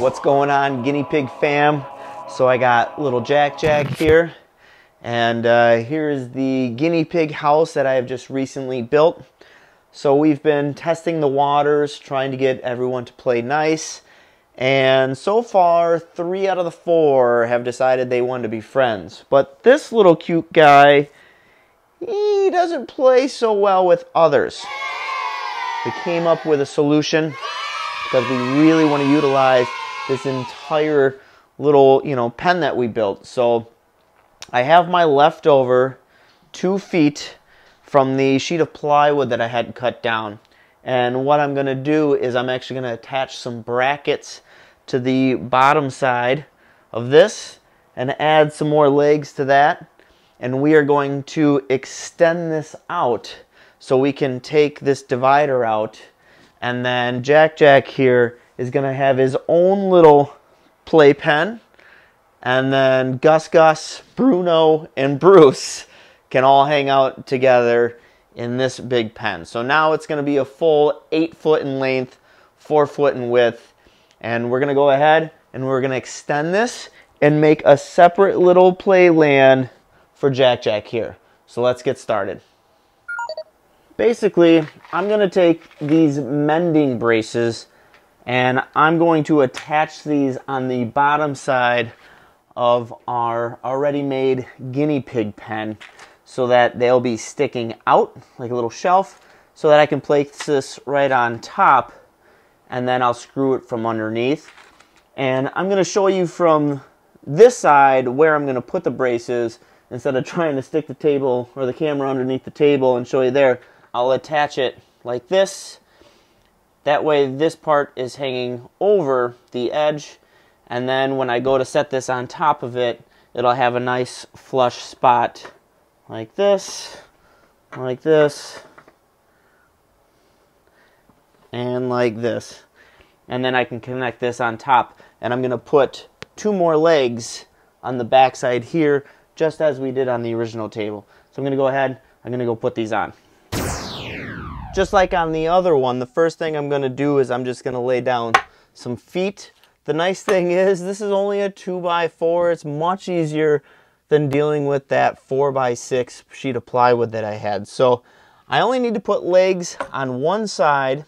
What's going on, guinea pig fam? So I got little Jack Jack here, and here is the guinea pig house that I have just recently built. So we've been testing the waters, trying to get everyone to play nice, and so far 3 out of the 4 have decided they want to be friends. But this little cute guy, he doesn't play so well with others. We came up with a solution because we really want to utilize this entire little, pen that we built. So I have my leftover 2 feet from the sheet of plywood that I had cut down. And what I'm going to do is I'm actually going to attach some brackets to the bottom side of this and add some more legs to that. And we are going to extend this out so we can take this divider out. And then Jack Jack here is going to have his own little play pen. And then Gus, Bruno, and Bruce can all hang out together in this big pen. So now it's going to be a full 8 foot in length, 4 foot in width. And we're going to go ahead and we're going to extend this and make a separate little play land for Jack Jack here. So let's get started. Basically, I'm going to take these mending braces and I'm going to attach these on the bottom side of our already made guinea pig pen so that they'll be sticking out like a little shelf so that I can place this right on top, and then I'll screw it from underneath. And I'm going to show you from this side where I'm going to put the braces. Instead of trying to stick the table or the camera underneath the table and show you there, I'll attach it like this. That way this part is hanging over the edge, and then when I go to set this on top of it, it'll have a nice flush spot like this, and like this. And then I can connect this on top, and I'm going to put 2 more legs on the back side here, just as we did on the original table. So I'm going to go ahead, I'm going to go put these on. Just like on the other one, the first thing I'm going to do is I'm just going to lay down some feet. The nice thing is this is only a 2x4. It's much easier than dealing with that 4x6 sheet of plywood that I had. So I only need to put legs on one side,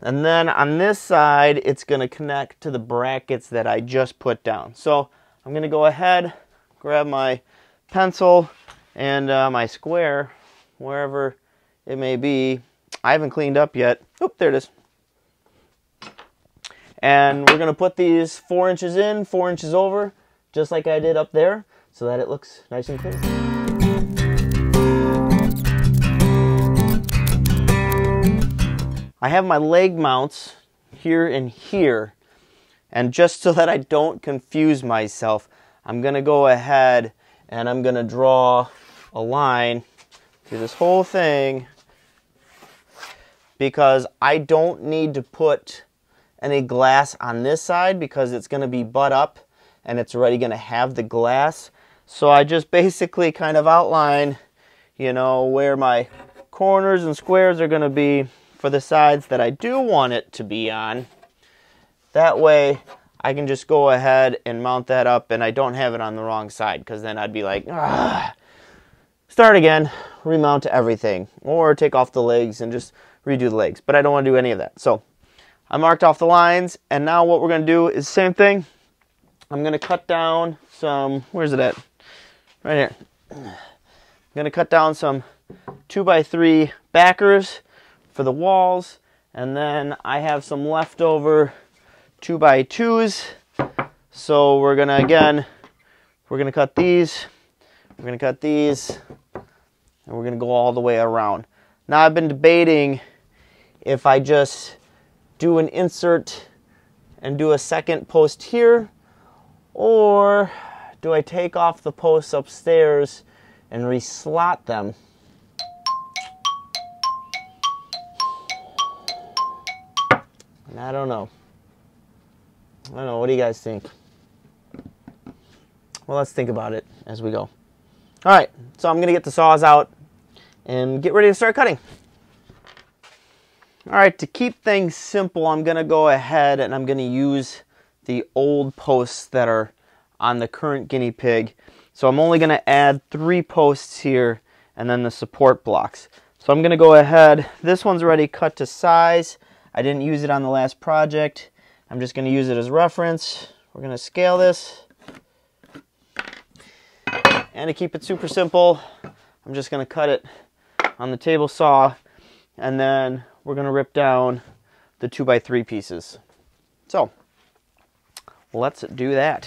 and then on this side it's going to connect to the brackets that I just put down. So I'm going to go ahead, grab my pencil and my square, wherever it may be. I haven't cleaned up yet. Oop, there it is. And we're gonna put these 4 inches in, 4 inches over, just like I did up there, so that it looks nice and clean. I have my leg mounts here and here, and just so that I don't confuse myself, I'm going to go ahead and I'm going to draw a line through this whole thing because I don't need to put any glass on this side because it's going to be butt up and it's already going to have the glass. So I just basically kind of outline, where my corners and squares are going to be for the sides that I do want it to be on. That way I can just go ahead and mount that up and I don't have it on the wrong side, because then I'd be like, start again, remount everything, or take off the legs and just redo the legs. But I don't want to do any of that. So I marked off the lines, and now what we're going to do is the same thing. I'm going to cut down some, where's it at? Right here. I'm going to cut down some 2x3 backers for the walls, and then I have some leftover 2x2s, so we're gonna, again, we're gonna cut these, we're gonna cut these, and we're gonna go all the way around. Now I've been debating if I just do an insert and do a second post here, or do I take off the posts upstairs and reslot them. And I don't know, what do you guys think? Well, let's think about it as we go. All right, so I'm gonna get the saws out and get ready to start cutting. All right, to keep things simple, I'm gonna go ahead and I'm gonna use the old posts that are on the current guinea pig. So I'm only going to add 3 posts here and then the support blocks. So I'm going to go ahead. This one's already cut to size. I didn't use it on the last project. I'm just going to use it as reference. We're going to scale this. And to keep it super simple, I'm just going to cut it on the table saw, and then we're going to rip down the 2x3 pieces. So let's do that.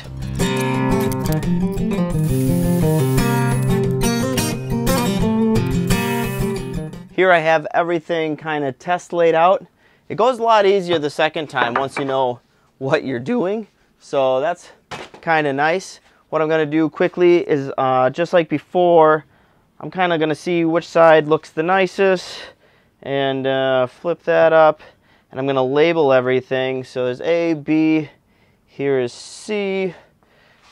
Here I have everything kind of test laid out. It goes a lot easier the second time once you know what you're doing. So that's kind of nice. What I'm going to do quickly is just like before, I'm kind of going to see which side looks the nicest and flip that up. And I'm going to label everything. So there's A, B, here is C,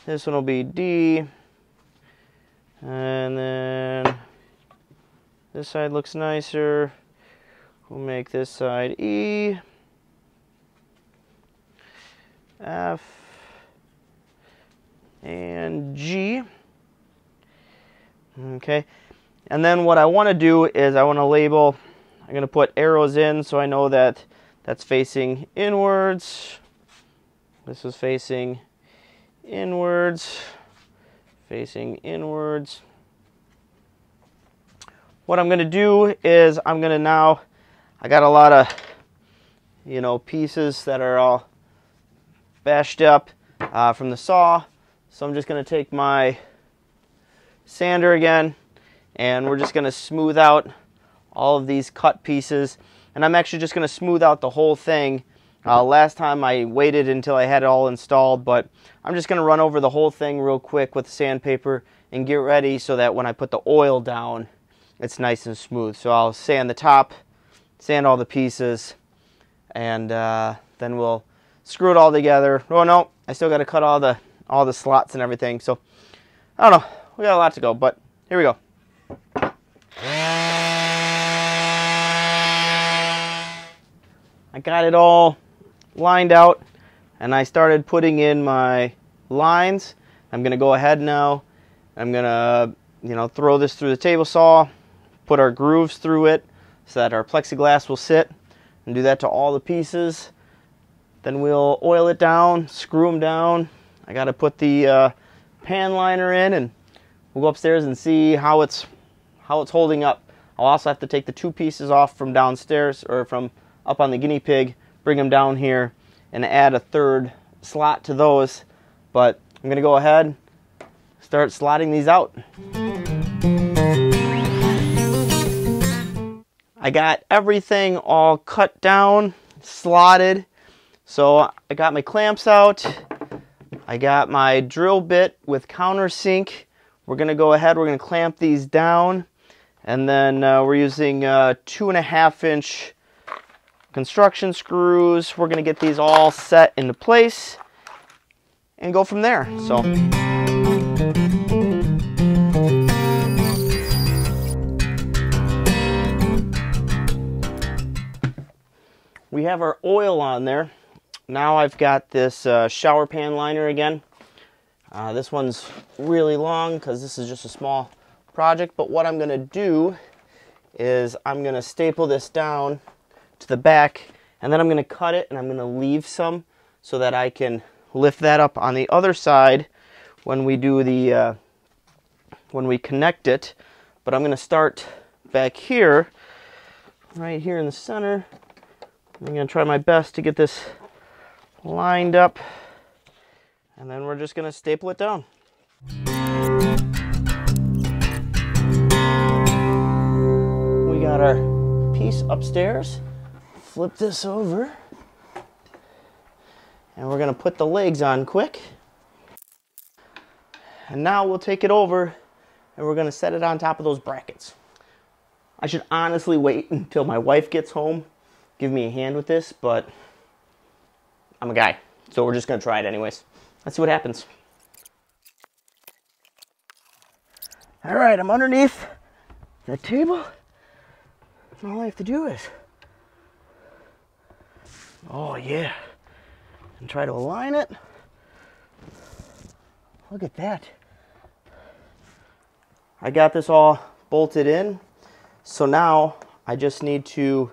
this one will be D, and then this side looks nicer. We'll make this side E, F, and G. Okay, and then what I want to do is I want to label, I'm going to put arrows in so I know that that's facing inwards, this is facing inwards, facing inwards. What I'm going to do is I'm going to now, I got a lot of, you know, pieces that are all bashed up from the saw. So I'm just going to take my sander again, and we're just going to smooth out all of these cut pieces. And I'm actually just going to smooth out the whole thing. Last time I waited until I had it all installed, but I'm just going to run over the whole thing real quick with sandpaper and get ready so that when I put the oil down, it's nice and smooth. So I'll sand the top, sand all the pieces, and then we'll screw it all together. Oh no, I still got to cut all the slots and everything. So I don't know, we got a lot to go, but here we go. I got it all lined out, and I started putting in my lines. I'm gonna go ahead now. I'm gonna, you know, throw this through the table saw, put our grooves through it so that our plexiglass will sit, and do that to all the pieces. Then we'll oil it down, screw them down. I gotta put the pan liner in, and we'll go upstairs and see how it's holding up. I'll also have to take the 2 pieces off from downstairs, or from up on the guinea pig, bring them down here, and add a 3rd slot to those. But I'm gonna go ahead, start slotting these out. I got everything all cut down, slotted. So I got my clamps out. I got my drill bit with countersink. We're gonna go ahead, we're gonna clamp these down. And then we're using 2.5-inch construction screws. We're gonna get these all set into place and go from there. So. We have our oil on there. Now I've got this shower pan liner again. This one's really long because this is just a small project, but what I'm gonna do is I'm gonna staple this down to the back, and then I'm gonna cut it, and I'm gonna leave some so that I can lift that up on the other side when we do the, when we connect it. But I'm gonna start back here, right here in the center. I'm gonna try my best to get this lined up, and then we're just gonna staple it down. We got our piece upstairs. Flip this over, and we're gonna put the legs on quick. And now we'll take it over, and we're gonna set it on top of those brackets. I should honestly wait until my wife gets home, give me a hand with this, but I'm a guy, so we're just gonna try it anyways. Let's see what happens. All right, I'm underneath the table. All I have to do is, oh yeah, and try to align it. Look at that. I got this all bolted in. So now I just need to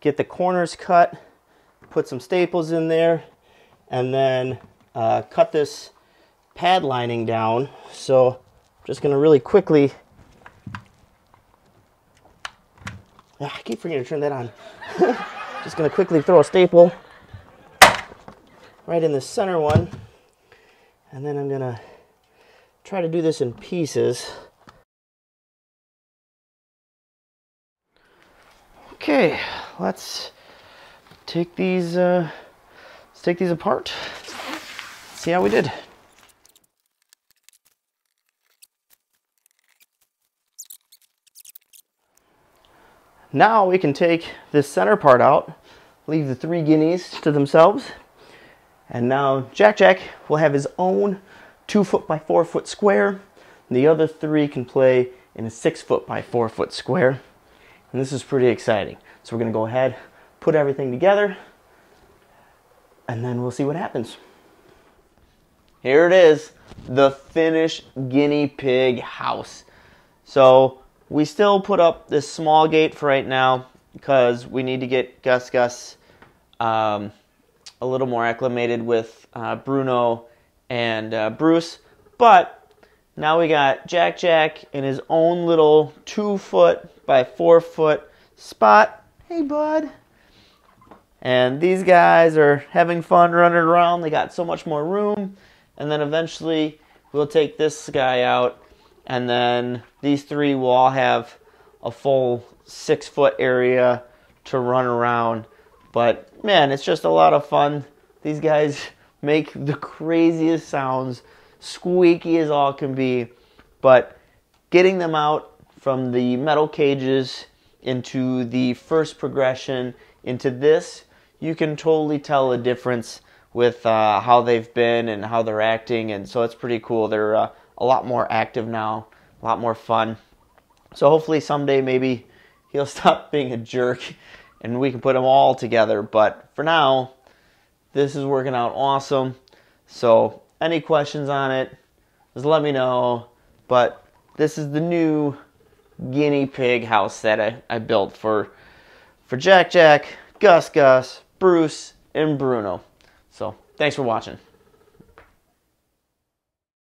get the corners cut, put some staples in there, and then cut this pad lining down. So I'm just gonna really quickly, I keep forgetting to turn that on. Just gonna quickly throw a staple right in the center one, and then I'm gonna try to do this in pieces. Okay, let's take these apart. See how we did. Now we can take this center part out, leave the 3 guineas to themselves, and now Jack Jack will have his own 2 foot by 4 foot square. And the other 3 can play in a 6 foot by 4 foot square. And this is pretty exciting. So we're gonna go ahead, put everything together, and then we'll see what happens. Here it is, the finished guinea pig house. So we still put up this small gate for right now because we need to get Gus a little more acclimated with Bruno and Bruce. But now we got Jack Jack in his own little 2 foot by 4 foot spot. Hey, bud. And these guys are having fun running around. They got so much more room. And then eventually we'll take this guy out, and then these 3 will all have a full 6 foot area to run around. But man, it's just a lot of fun. These guys make the craziest sounds, squeaky as all can be, but getting them out from the metal cages into the first progression into this, you can totally tell a difference with how they've been and how they're acting, and so it's pretty cool. They're a lot more active now, a lot more fun. So hopefully someday maybe he'll stop being a jerk and we can put them all together, but for now, this is working out awesome. So any questions on it, just let me know. But this is the new guinea pig house that I built for Jack Jack, Gus Gus, Bruce, and Bruno. So thanks for watching.